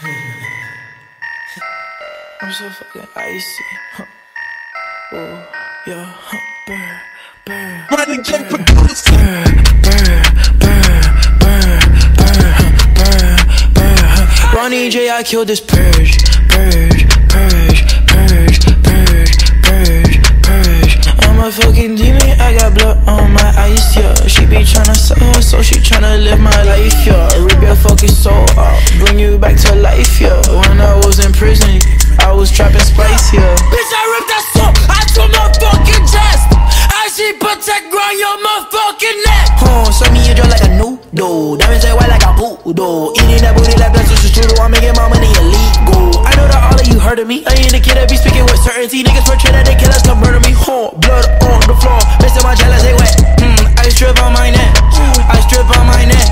I'm so fucking icy. Oh, yeah. Burr. Ronny J for burr. Ronny J, I killed this purge. I'm a fucking demon, I got blood on my ice, yeah. She be tryna sell her soul, she tryna live my life, yeah. Rip your fucking soul out, bring you back to life, yeah. When I was in prison, I was trapping spice, yeah. Bitch, I ripped that soul out your motherfucking chest. Icy protect grind your motherfucking neck. Oh, suck me in jaw like a noodle. Diamonds are white like a poodle. Eating that booty like that's just strudel. I'm making my money illegal. I know that all of you heard of me. I ain't a kid that be speaking with certainty. Niggas for trying to kill us, come murder me. Oh, blood on the floor. Missing my jealous, they wet. I strip on my neck. I strip on my neck.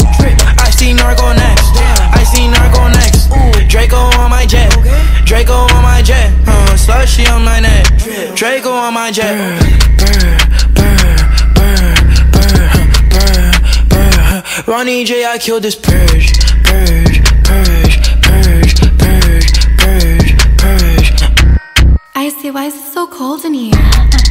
Icy Narco next. Icy Narco next. Draco on my jet. Draco on my jet. Slushy on my neck. Draco on my jet. Burr. Ronny J, I killed this purge. Icy, why is it so cold in here?